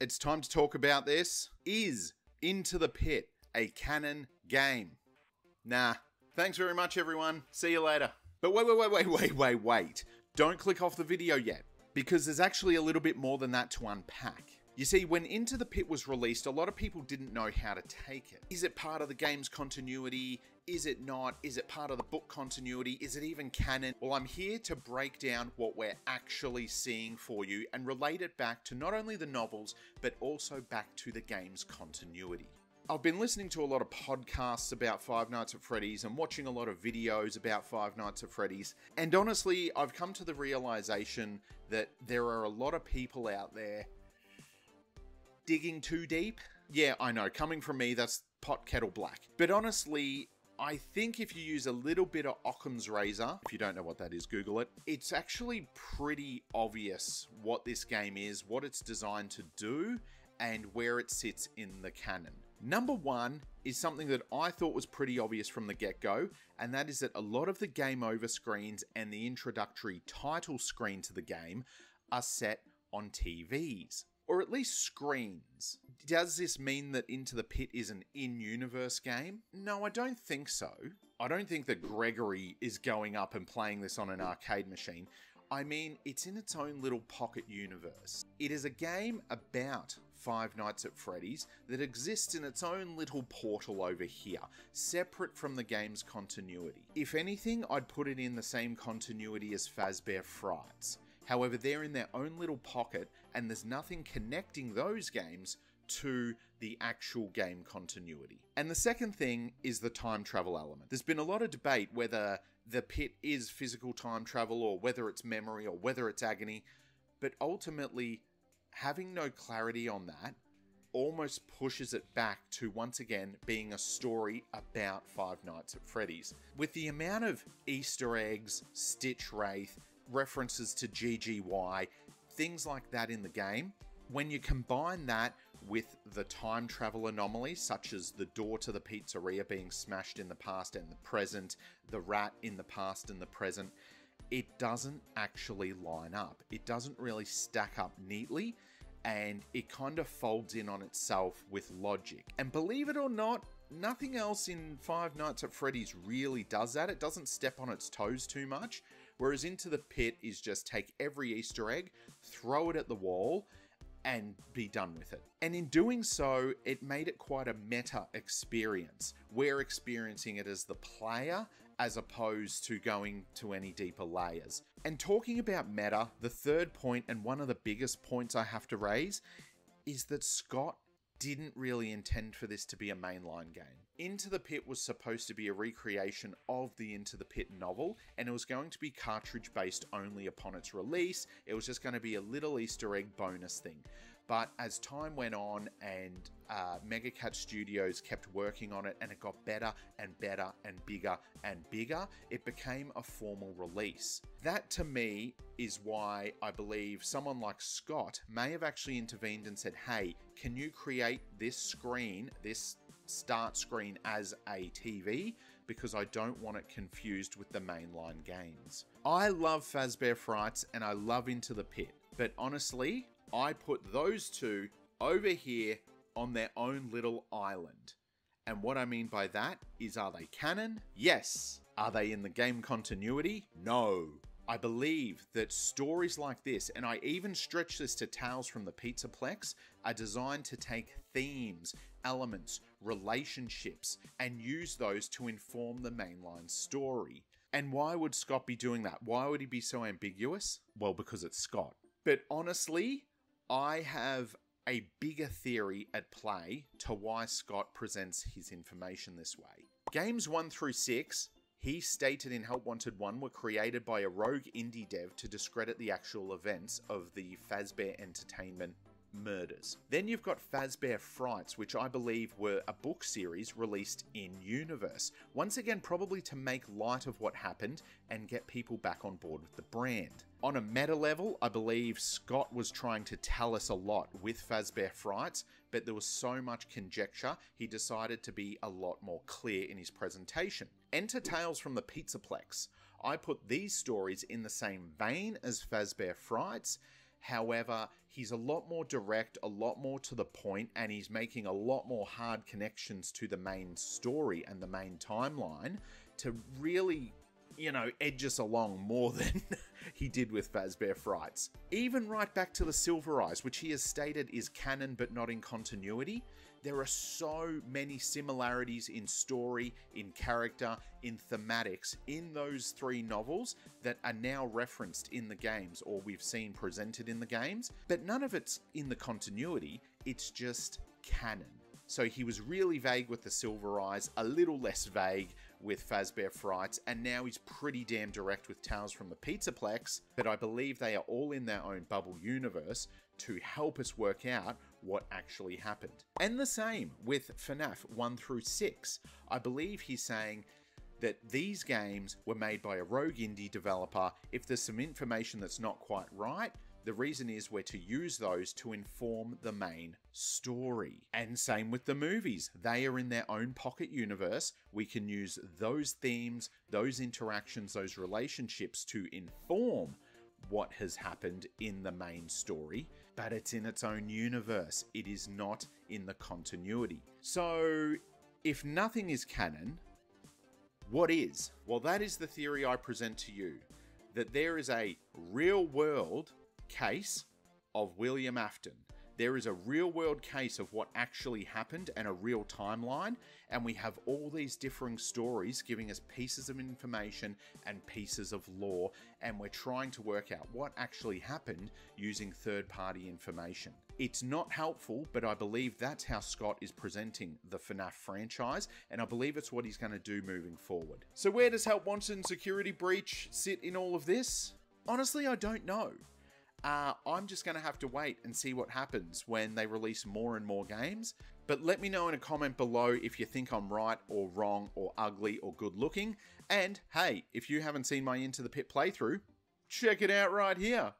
it's time to talk about this. Is Into the Pit a canon game? Nah. Thanks very much, everyone. See you later. But wait. Don't click off the video yet, because there's actually a little bit more than that to unpack. You see, when Into the Pit was released, a lot of people didn't know how to take it. Is it part of the game's continuity? Is it not? Is it part of the book continuity? Is it even canon? Well, I'm here to break down what we're actually seeing for you and relate it back to not only the novels, but also back to the game's continuity. I've been listening to a lot of podcasts about Five Nights at Freddy's and watching a lot of videos about Five Nights at Freddy's, and honestly, I've come to the realization that there are a lot of people out there digging too deep. Yeah, I know, coming from me, that's pot kettle black. But honestly, I think if you use a little bit of Occam's Razor, if you don't know what that is, Google it. It's actually pretty obvious what this game is, what it's designed to do, and where it sits in the canon. Number one is something that I thought was pretty obvious from the get-go, and that is that a lot of the game over screens and the introductory title screen to the game are set on TVs, or at least screens. Does this mean that Into the Pit is an in-universe game? No, I don't think so. I don't think that Gregory is going up and playing this on an arcade machine. I mean, it's in its own little pocket universe. It is a game about Five Nights at Freddy's that exists in its own little portal over here, separate from the game's continuity. If anything, I'd put it in the same continuity as Fazbear Frights. However, they're in their own little pocket, and there's nothing connecting those games to the actual game continuity. And the second thing is the time travel element. There's been a lot of debate whether the pit is physical time travel, or whether it's memory, or whether it's agony, but ultimately having no clarity on that almost pushes it back to, once again, being a story about Five Nights at Freddy's. With the amount of Easter eggs, Stitch Wraith, references to GGY, things like that in the game, when you combine that with the time travel anomalies, such as the door to the pizzeria being smashed in the past and the present, the rat in the past and the present, it doesn't actually line up. It doesn't really stack up neatly, and it kind of folds in on itself with logic. And believe it or not, nothing else in Five Nights at Freddy's really does that. It doesn't step on its toes too much, whereas Into the Pit is just take every Easter egg, throw it at the wall, and be done with it. And in doing so, it made it quite a meta experience. We're experiencing it as the player, as opposed to going to any deeper layers. And talking about meta, the third point, and one of the biggest points I have to raise, is that Scott didn't really intend for this to be a mainline game. Into the Pit was supposed to be a recreation of the Into the Pit novel, and it was going to be cartridge based only upon its release. It was just going to be a little Easter egg bonus thing. But as time went on and Mega Cat Studios kept working on it, and it got better and better and bigger and bigger, it became a formal release. That to me is why I believe someone like Scott may have actually intervened and said, hey, can you create this screen, this start screen, as a TV, because I don't want it confused with the mainline games. I love Fazbear Frights and I love Into the Pit, but honestly, I put those two over here on their own little island. And what I mean by that is, are they canon? Yes. Are they in the game continuity? No. I believe that stories like this, and I even stretch this to Tales from the Pizzaplex, are designed to take themes, elements, relationships, and use those to inform the mainline story. And why would Scott be doing that? Why would he be so ambiguous? Well, because it's Scott. But honestly, I have a bigger theory at play to why Scott presents his information this way. Games 1 through 6, he stated in Help Wanted 1, were created by a rogue indie dev to discredit the actual events of the Fazbear Entertainment murders. Then you've got Fazbear Frights, which I believe were a book series released in-universe. Once again, probably to make light of what happened and get people back on board with the brand. On a meta level, I believe Scott was trying to tell us a lot with Fazbear Frights, but there was so much conjecture, he decided to be a lot more clear in his presentation. Enter Tales from the Pizzaplex. I put these stories in the same vein as Fazbear Frights, However, he's a lot more direct, a lot more to the point, and he's making a lot more hard connections to the main story and the main timeline to really, you know, edge us along more than he did with Fazbear Frights. Even right back to The Silver Eyes, which he has stated is canon but not in continuity, there are so many similarities in story, in character, in thematics in those three novels that are now referenced in the games or we've seen presented in the games, but none of it's in the continuity, it's just canon. So he was really vague with The Silver Eyes, a little less vague with Fazbear Frights, and now he's pretty damn direct with Tales from the Pizzaplex, but I believe they are all in their own bubble universe to help us work out what actually happened. And the same with FNAF 1 through 6. I believe he's saying that these games were made by a rogue indie developer. If there's some information that's not quite right, the reason is we're to use those to inform the main story. And same with the movies. They are in their own pocket universe. We can use those themes, those interactions, those relationships to inform what has happened in the main story, but it's in its own universe. It is not in the continuity. So if nothing is canon, what is? Well, that is the theory I present to you, that there is a real world case of William Afton. There is a real world case of what actually happened and a real timeline, and we have all these differing stories giving us pieces of information and pieces of lore, and we're trying to work out what actually happened using third-party information. It's not helpful, but I believe that's how Scott is presenting the FNAF franchise, and I believe it's what he's going to do moving forward. So where does Help Wanted and Security Breach sit in all of this? Honestly, I don't know. I'm just going to have to wait and see what happens when they release more and more games. But let me know in a comment below if you think I'm right or wrong or ugly or good looking. And hey, if you haven't seen my Into the Pit playthrough, check it out right here.